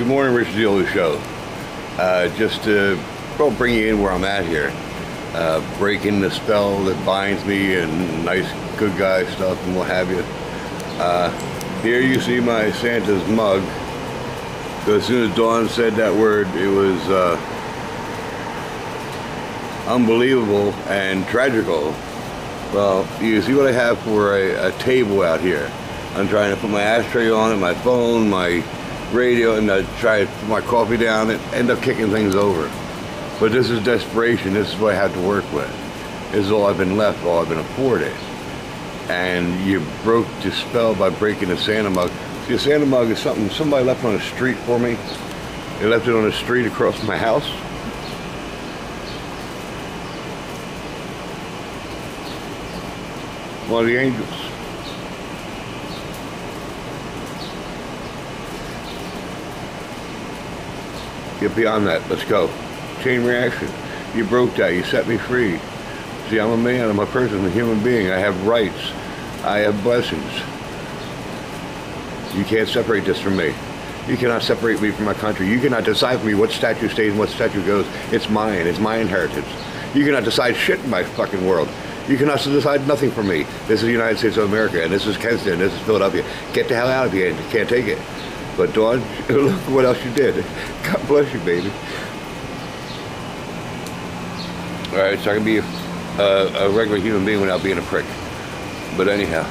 Good morning, Rich Zeoli Show. Just to bring you in where I'm at here. Breaking the spell that binds me and nice good guy stuff and what have you. Here you see my Santa's mug. So as soon as Dawn said that word, it was unbelievable and tragical. Well, you see what I have for a table out here. I'm trying to put my ashtray on it, my phone, my radio, and I try to put my coffee down and end up kicking things over. But this is desperation. This is what I have to work with. This is all I've been left, all I've been afforded. And you broke the spell by breaking the Santa mug. See, a Santa mug is something somebody left on the street for me. They left it on the street across my house. One of the angels. Get beyond that. Let's go. Chain reaction. You broke that. You set me free. See, I'm a man. I'm a person. I'm a human being. I have rights. I have blessings. You can't separate this from me. You cannot separate me from my country. You cannot decide for me what statue stays and what statue goes. It's mine. It's my inheritance. You cannot decide shit in my fucking world. You cannot decide nothing for me. This is the United States of America, and this is Kensington, and this is Philadelphia. Get the hell out of here. You can't take it. But Dawn, look what else you did. God bless you, baby. All right, so I can be a regular human being without being a prick. But anyhow,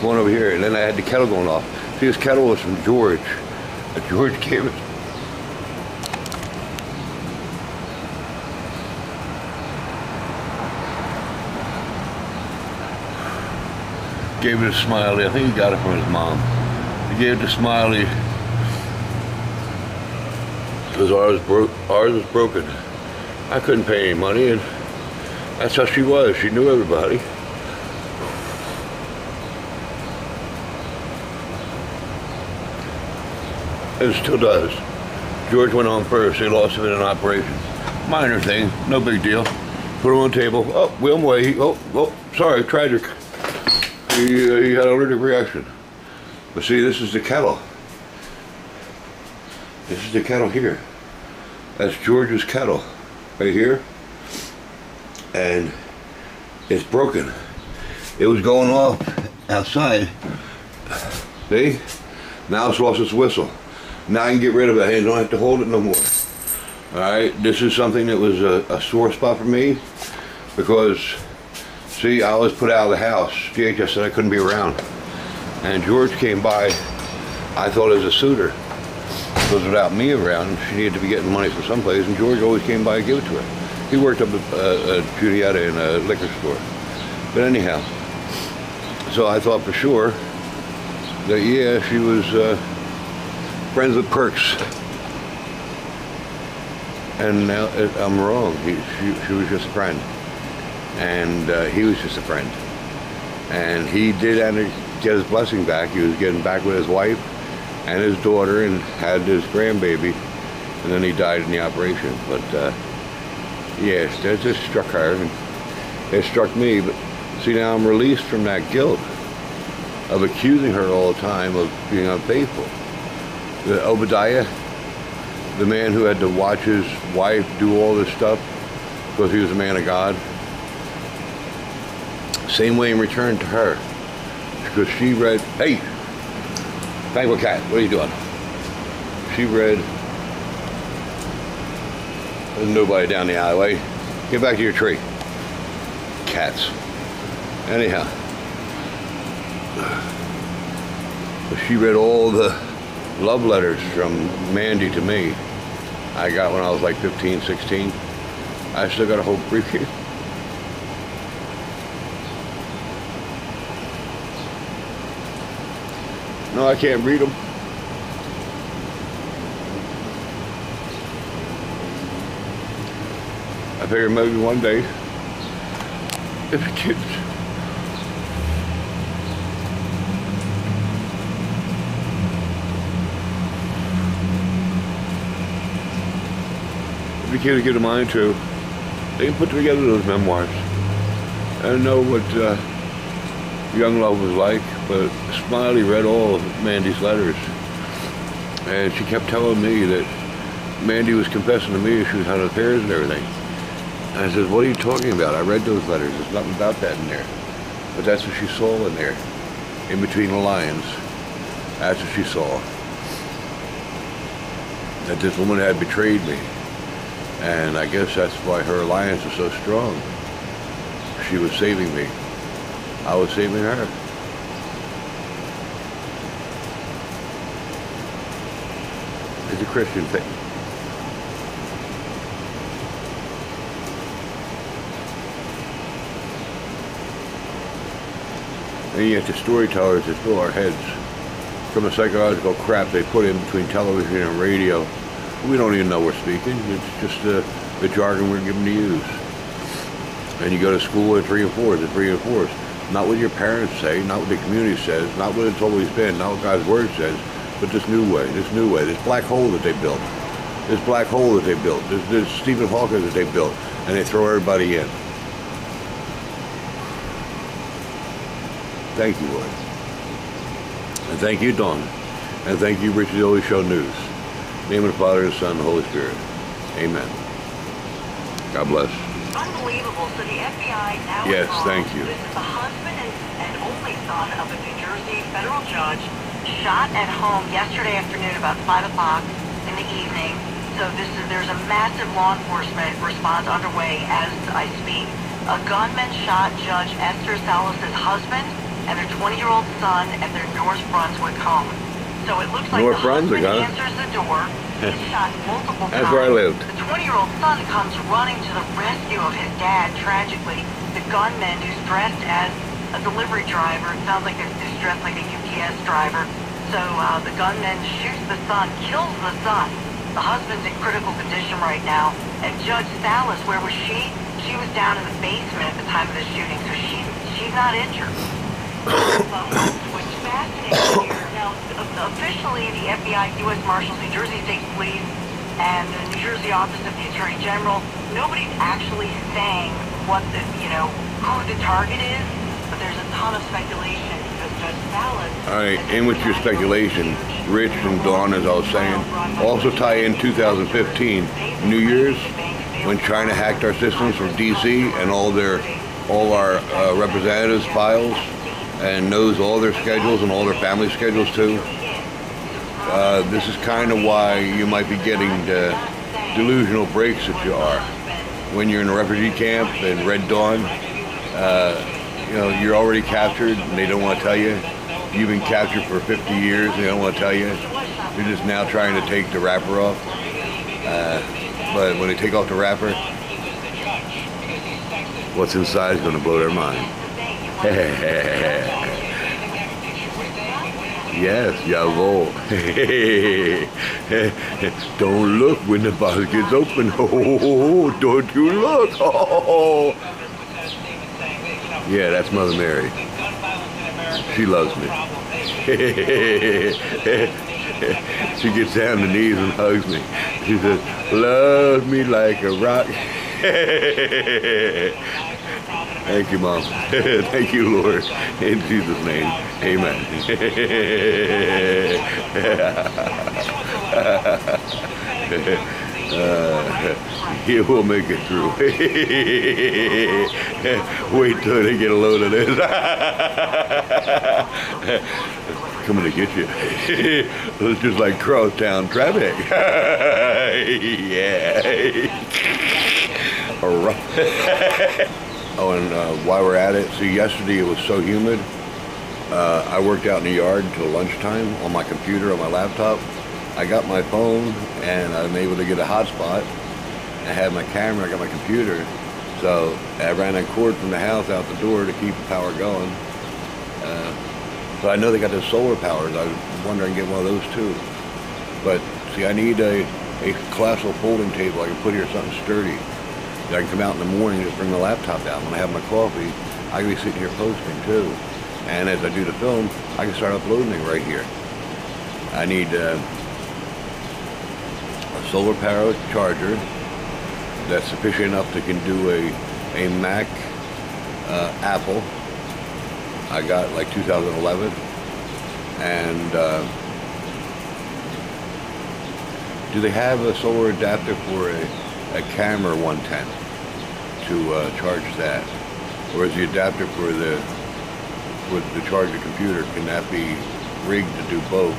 going over here, and then I had the kettle going off. See, this kettle was from George. George gave it. Gave it to Smiley. I think he got it from his mom. He gave it to Smiley. Because ours was broken. I couldn't pay any money, and that's how she was. She knew everybody. And still does. George went on first. They lost him in an operation. Minor thing, no big deal. Put him on the table. Oh, William Way. Oh, sorry, tragic. He had an allergic reaction. But see, this is the kettle. This is the kettle here. That's George's kettle. Right here, and it's broken. It was going off outside. See? Now it's lost its whistle. Now I can get rid of it. I don't have to hold it no more. Alright, this is something that was a sore spot for me because, see, I was put out of the house. GHS said I couldn't be around. And George came by, I thought as a suitor. Was without me around, she needed to be getting money from someplace, and George always came by and gave it to her. He worked up at Julietta in a liquor store. But anyhow, so I thought for sure that, yeah, she was friends with Perks. And now I'm wrong. She was just a friend. And he was just a friend. And he did get his blessing back. He was getting back with his wife and his daughter and had his grandbaby, and then he died in the operation. But yes, that just struck her and it struck me. But see, now I'm released from that guilt of accusing her all the time of being unfaithful. The Obadiah, the man who had to watch his wife do all this stuff because he was a man of God, same way in return to her, because she read, hey, Banquet Cat, what are you doing? She read, there's nobody down the alleyway. Get back to your tree. Cats. Anyhow. She read all the love letters from Mandy to me. I got when I was like 15, 16. I still got a whole briefcase. No, I can't read them. I figured maybe one day, if the kids. If the kids get a mind to, they can put together those memoirs and know what young love was like. But Smiley read all of Mandy's letters, And she kept telling me that Mandy was confessing to me she was having affairs and everything. And I said, what are you talking about? I read those letters. There's nothing about that in there. But that's what she saw in there, in between the lines. That's what she saw. That this woman had betrayed me. And I guess that's why her alliance was so strong. She was saving me. I was saving her. It's a Christian thing. And yet the storytellers that fill our heads from the psychological crap they put in between television and radio, we don't even know we're speaking. It's just the jargon we're given to use. And you go to school and it's reinforced. Not what your parents say, not what the community says, not what it's always been, not what God's Word says, but this new way, this black hole that they built. This Stephen Hawking that they built, and they throw everybody in. Thank you, Lord. And thank you, Dawn. And thank you, Richie Show News. In the name of the Father, the Son, and the Holy Spirit. Amen. God bless. Unbelievable. So the FBI now yes, thank you. This is the husband and only son of a New Jersey federal judge, shot at home yesterday afternoon about 5 o'clock in the evening. So there's a massive law enforcement response underway as I speak. A gunman shot Judge Esther Salas' husband and their 20-year-old son at their North Brunswick home. So it looks like North Brunswick, huh? Answers the door. He's shot multiple times. That's where I lived. The 20-year-old son comes running to the rescue of his dad. Tragically, the gunman, who's dressed as a delivery driver, it sounds like he's dressed like a UPS driver. So the gunman shoots the son, kills the son. The husband's in critical condition right now. And Judge Salas, where was she? She was down in the basement at the time of the shooting, so she's not injured. What's fascinating here, now officially the FBI, U.S. Marshals, New Jersey State Police, and the New Jersey Office of the Attorney General, nobody's actually saying what the, you know, who the target is, but there's a ton of speculation because Judge Salas... All right, in with your speculation, Rich and Dawn, as I was saying, also tie in 2015, New Year's, when China hacked our systems from D.C. and all our representatives' files, and knows all their schedules and all their family schedules too. This is kind of why you might be getting the delusional breaks that you are when you're in a refugee camp in Red Dawn. You know, you're already captured, and they don't want to tell you. You've been captured for 50 years, and they don't want to tell you. You're just now trying to take the wrapper off. But when they take off the wrapper, what's inside is going to blow their mind. Yes, Yavo. Don't look when the box gets open. Oh, don't you look. Oh. Yeah, that's Mother Mary. She loves me. She gets down to her knees and hugs me. She says, love me like a rock. Thank you, Mom. Thank you, Lord. In Jesus' name, amen. He will make it through. Wait till they get a load of this. Coming to get you. It's just like Crosstown traffic. Yeah. Oh, and while we're at it, see, yesterday it was so humid. I worked out in the yard until lunchtime on my computer, on my laptop. I got my phone, and I'm able to get a hotspot. I had my camera, I got my computer. So I ran a cord from the house out the door to keep the power going. So I know they got the solar powers. I was wondering get one of those too. But see, I need a colossal folding table I can put here, something sturdy, that I can come out in the morning and just bring the laptop out. When I have my coffee, I can be sitting here posting too. And as I do the film, I can start uploading it right here. I need a solar powered charger that's sufficient enough to can do a Mac, Apple. I got like 2011, and Do they have a solar adapter for a camera 110 to charge that? Or is the adapter for the charger computer, can that be rigged to do both,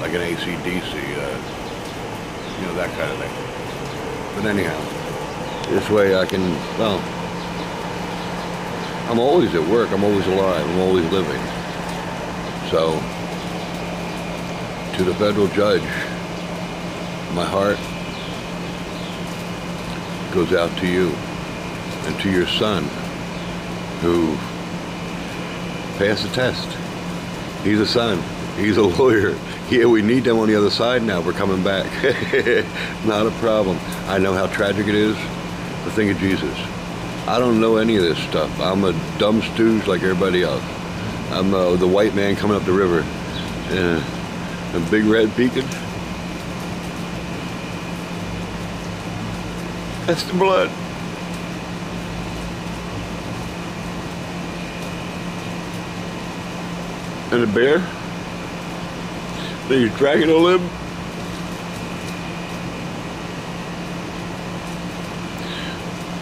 like an AC/DC, you know, that kind of thing? But anyhow, this way I can, well, I'm always at work, I'm always alive, I'm always living. So, to the federal judge, my heart goes out to you and to your son, who passed the test. He's a son, he's a lawyer. Yeah, we need them on the other side now, we're coming back. Not a problem. I know how tragic it is, the thing of Jesus. I don't know any of this stuff. I'm a dumb stooge like everybody else. I'm the white man coming up the river in a big red beacon. That's the blood. And a bear. He's dragging a limb.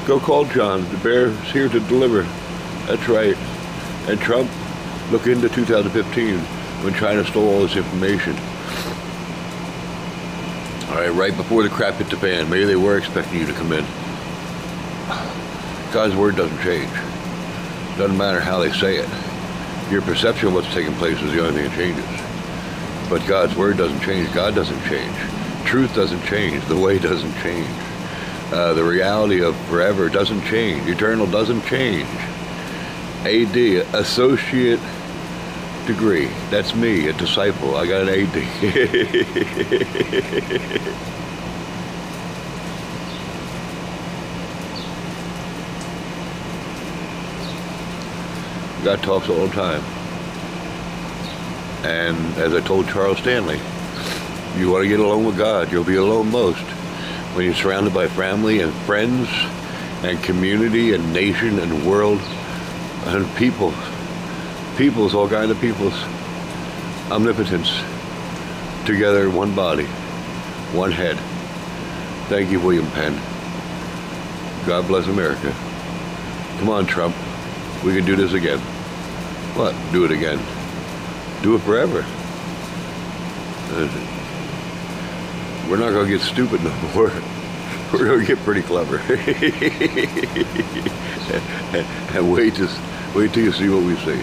Go call John. The bear's here to deliver. That's right. And Trump, look into 2015 when China stole all this information. All right, right before the crap hit the fan. Maybe they were expecting you to come in. God's word doesn't change. Doesn't matter how they say it. Your perception of what's taking place is the only thing that changes. But God's word doesn't change. God doesn't change. Truth doesn't change. The way doesn't change. The reality of forever doesn't change. Eternal doesn't change. AD, associate degree. That's me, a disciple. I got an AD. God talks all the time. And as I told Charles Stanley, you want to get alone with God, you'll be alone most when you're surrounded by family and friends and community and nation and world and people. Peoples, all kinds of peoples. Omnipotence. Together, one body, one head. Thank you, William Penn. God bless America. Come on, Trump. We can do this again. What? Do it again. Do it forever. We're not going to get stupid no more. We're going to get pretty clever. And wait till you see what we see.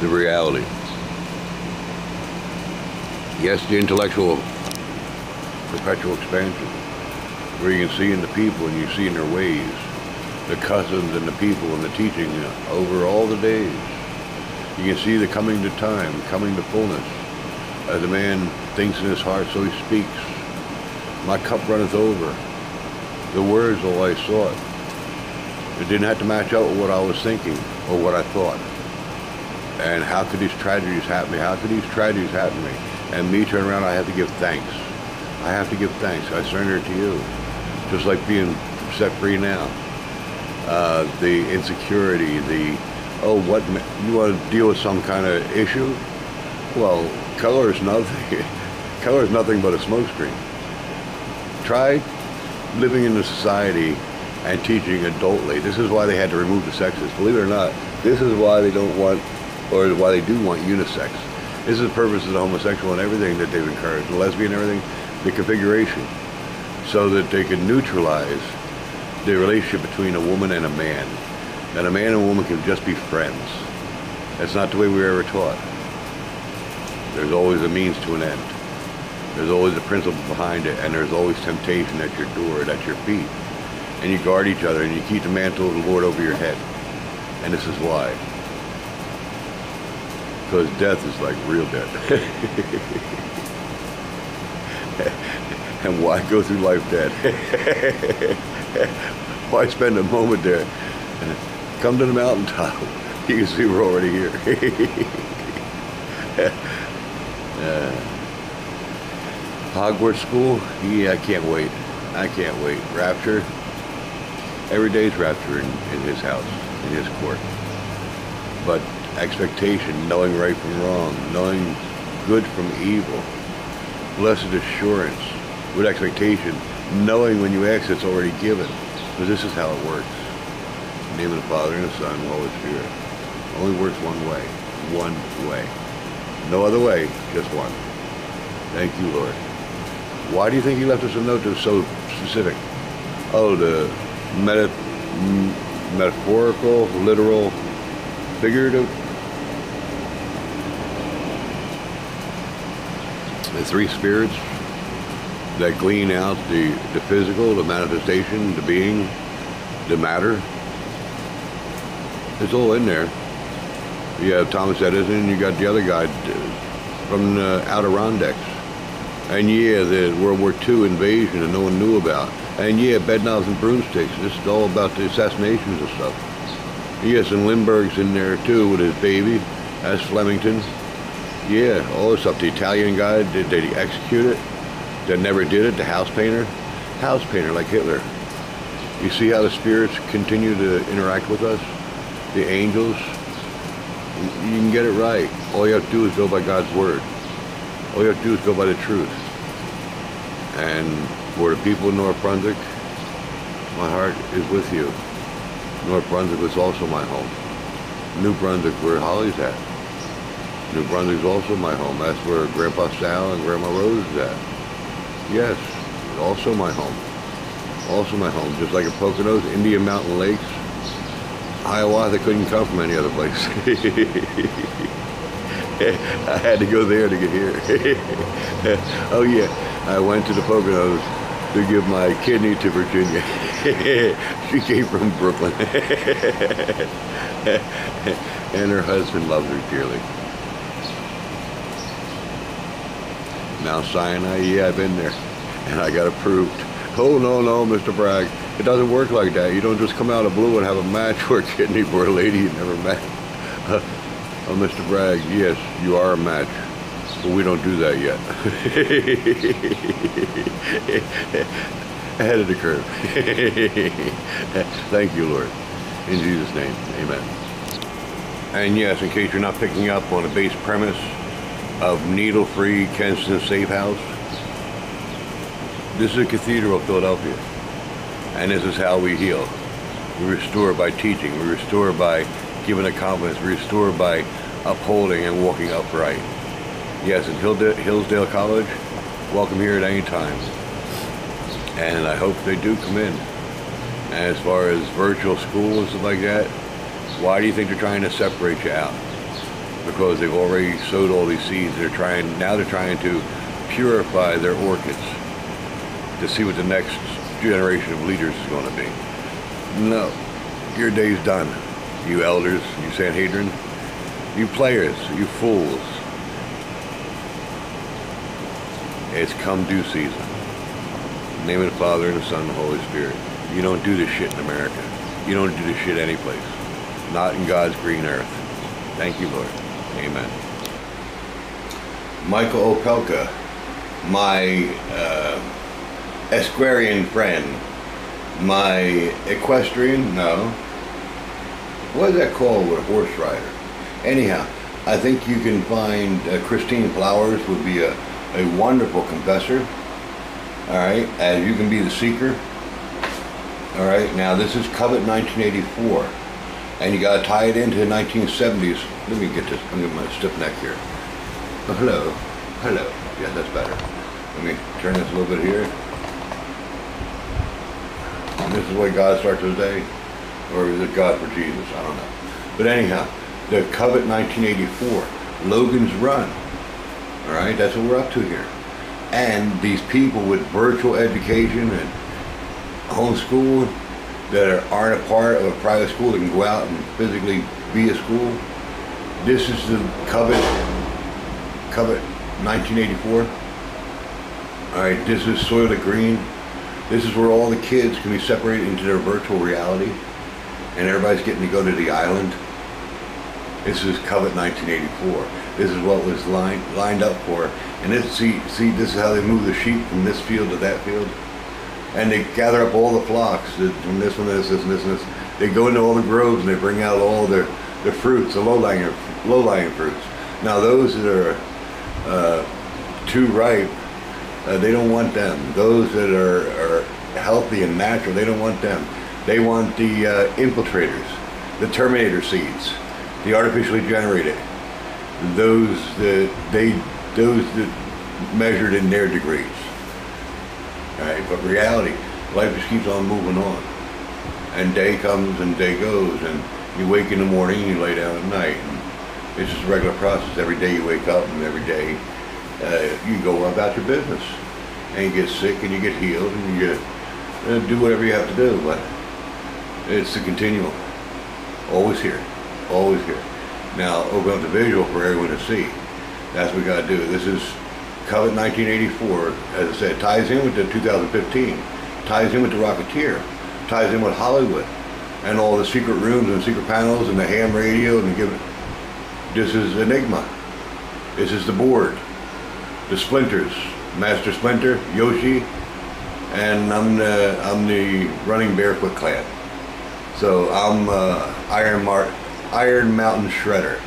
The reality. Yes, the intellectual perpetual expansion, where you can see in the people and you see in their ways, the customs and the people and the teaching over all the days. You can see the coming to time, coming to fullness. As a man thinks in his heart, so he speaks. My cup runneth over. The words, all I sought. It didn't have to match up with what I was thinking or what I thought. And how could these tragedies happen to me? How could these tragedies happen to me? And me turn around, I have to give thanks. I have to give thanks. I surrender it to you. Just like being set free now. The insecurity, the, oh, what, you want to deal with some kind of issue? Well, color is nothing. Color is nothing but a smokescreen. Try living in a society and teaching adultly. This is why they had to remove the sexes. Believe it or not, this is why they don't want, or why they do want unisex. This is the purpose of the homosexual and everything that they've encouraged, the lesbian and everything, the configuration, so that they can neutralize the relationship between a woman and a man. And a man and a woman can just be friends. That's not the way we were ever taught. There's always a means to an end. There's always a principle behind it, and there's always temptation at your door and at your feet. And you guard each other, and you keep the mantle of the Lord over your head. And this is why. Because death is like real death. And why go through life dead? Why spend a moment there? Come to the mountaintop. You can see we're already here. Hogwarts School? Yeah, I can't wait. I can't wait. Rapture? Every day's rapture in his house, in his court. But expectation, knowing right from wrong, knowing good from evil, blessed assurance, with expectation, knowing when you ask it's already given. Because this is how it works. In the name of the Father, and the Son, and the Holy Spirit. It only works one way. One way. No other way, just one. Thank you, Lord. Why do you think he left us a note that was so specific? Oh, the metaphorical, literal, figurative. The three spirits that glean out the physical, the manifestation, the being, the matter. It's all in there. You have Thomas Edison, you got the other guy from the Adirondacks. And yeah, the World War II invasion that no one knew about. And yeah, Bed Knives and Broomsticks. This is all about the assassinations and stuff. Yes, and Lindbergh's in there too with his baby. That's Flemington. Yeah, all this stuff. The Italian guy, did he execute it? That never did it, the house painter. House painter like Hitler. You see how the spirits continue to interact with us? The angels. You can get it right. All you have to do is go by God's word. All you have to do is go by the truth. And for the people in North Brunswick, my heart is with you. North Brunswick was also my home. New Brunswick, where Holly's at. New Brunswick's also my home. That's where Grandpa Sal and Grandma Rose is at. Yes, also my home. Also my home, just like in Poconos, Indian Mountain Lakes. Hiawatha couldn't come from any other place. I had to go there to get here. Oh yeah, I went to the Poconos to give my kidney to Virginia. She came from Brooklyn. And her husband loves her dearly. Mount Sinai, yeah, I've been there. And I got approved. Oh, no, no, Mr. Bragg. It doesn't work like that. You don't just come out of blue and have a match for a kidney for a lady you never met. Oh, Mr. Bragg, yes, you are a match. But we don't do that yet. Ahead of the curve. Thank you, Lord. In Jesus' name, amen. And yes, in case you're not picking up on the base premise of needle-free Kensington Safe House, this is a cathedral of Philadelphia. And this is how we heal. We restore by teaching. We restore by giving a confidence. We restore by upholding and walking upright. Yes, at Hillsdale College, welcome here at any time. And I hope they do come in. And as far as virtual school and stuff like that, why do you think they're trying to separate you out? Because they've already sowed all these seeds. Now they're trying to purify their orchids to see what the next generation of leaders is going to be. No, your day's done. You elders, you Sanhedrin, you players, you fools. It's come due season. In the name of the Father, and the Son, and the Holy Spirit. You don't do this shit in America. You don't do this shit anyplace. Not in God's green earth. Thank you, Lord. Amen. Michael Opelka, my equestrian friend, my equestrian, no. What is that called with a horse rider? Anyhow, I think you can find Christine Flowers would be a wonderful confessor. All right, as you can be the seeker. All right, now this is Covet 1984. And you got to tie it into the 1970s. Let me get this, I'm going to get my stiff neck here. Oh, hello, hello. Yeah, that's better. Let me turn this a little bit here. This is the way God starts his day, or is it God for Jesus? I don't know. But anyhow, the Covet 1984, Logan's Run. All right, that's what we're up to here. And these people with virtual education and homeschool that aren't a part of a private school that can go out and physically be a school. This is the Covet 1984. All right, this is Soil to Green. This is where all the kids can be separated into their virtual reality, and everybody's getting to go to the island. This is Covet 1984. This is what was lined up for. And this, see, this is how they move the sheep from this field to that field. And they gather up all the flocks, from this one, this, and this, and this. They go into all the groves and they bring out all their fruits, the low-lying fruits. Now those that are too ripe, They don't want them. Those that are healthy and natural, they don't want them. They want the infiltrators, the Terminator seeds, the artificially generated. Those that measured in their degrees. All right, but reality, life just keeps on moving on. And day comes and day goes, and you wake in the morning and you lay down at night. And it's just a regular process. Every day you wake up and every day you go about your business. And you get sick and you get healed and you do whatever you have to do, but it's a continuum. Always here, always here. Now open up the visual for everyone to see. That's what we got to do. This is Covet 1984, as I said, ties in with the 2015, ties in with the Rocketeer, ties in with Hollywood, and all the secret rooms and secret panels and the ham radio and This is Enigma. This is the board, the Splinters, Master Splinter, Yoshi, and I'm the Running Barefoot Clan. So I'm Iron Mountain Shredder.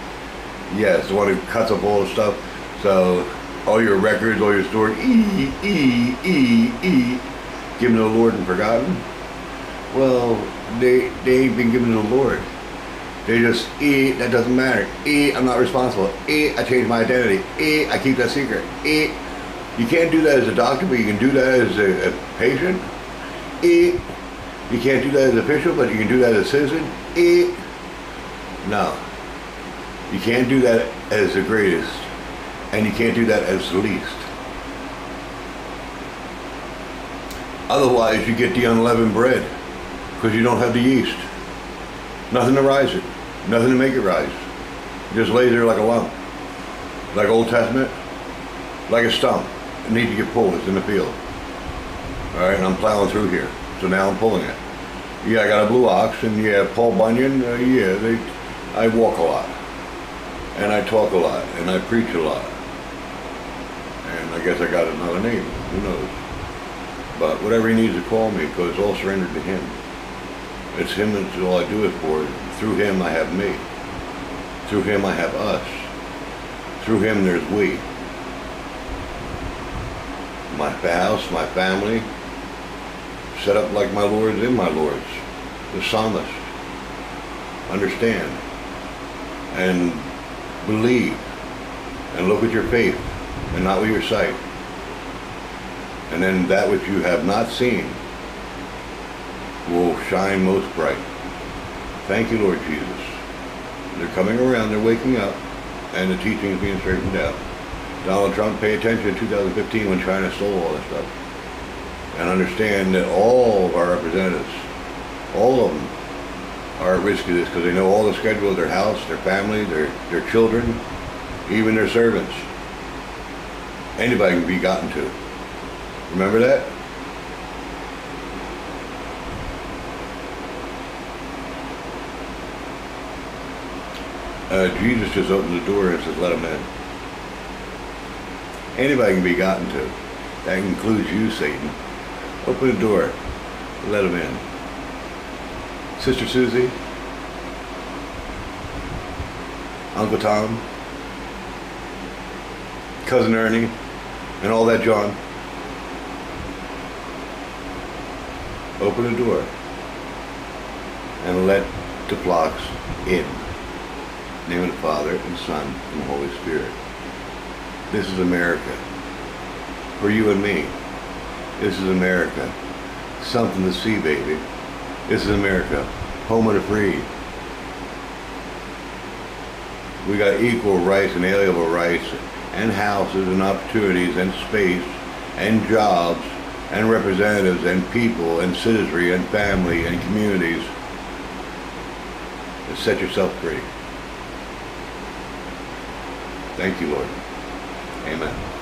Yes, the one who cuts up all the stuff. So all your records, all your stories, given to the Lord and forgotten. Well, they ain't been given to the Lord. They just that doesn't matter. I'm not responsible. I changed my identity. I keep that secret. You can't do that as a doctor, but you can do that as a patient. You can't do that as an official, but you can do that as a citizen. No. You can't do that as the greatest, and you can't do that as the least. Otherwise, you get the unleavened bread, because you don't have the yeast. Nothing to rise it. Nothing to make it rise. You just lay there like a lump. Like Old Testament. Like a stump. It needs to get pulled. It's in the field. Alright, and I'm plowing through here. So now I'm pulling it. Yeah, I got a blue ox, and yeah, Paul Bunyan, I walk a lot. And I talk a lot. And I preach a lot. And I guess I got another name. Who knows? But whatever he needs to call me, because it's all surrendered to him. It's him that's all I do it for. Through him I have me. Through him I have us. Through him there's we. My house, my family, set up like my Lord's in my Lord's. The psalmist. Understand. And believe. And look with your faith and not with your sight. And then that which you have not seen will shine most bright. Thank you, Lord Jesus. They're coming around, they're waking up, and the teaching is being straightened out. Donald Trump, pay attention in 2015 when China stole all this stuff. And understand that all of our representatives, all of them, are at risk of this because they know all the schedule of their house, their family, their children, even their servants. Anybody can be gotten to. Remember that? Jesus just opened the door and says, let him in. Anybody can be gotten to. That includes you, Satan. Open the door. Let him in. Sister Susie. Uncle Tom. Cousin Ernie. And all that, John. Open the door. And let the flocks in. In the name of the Father, and Son, and the Holy Spirit. This is America. For you and me. This is America. Something to see, baby. This is America. Home of the free. We got equal rights and inalienable rights, and houses, and opportunities, and space, and jobs, and representatives, and people, and citizenry, and family, and communities. Set yourself free. Thank you, Lord. Amen.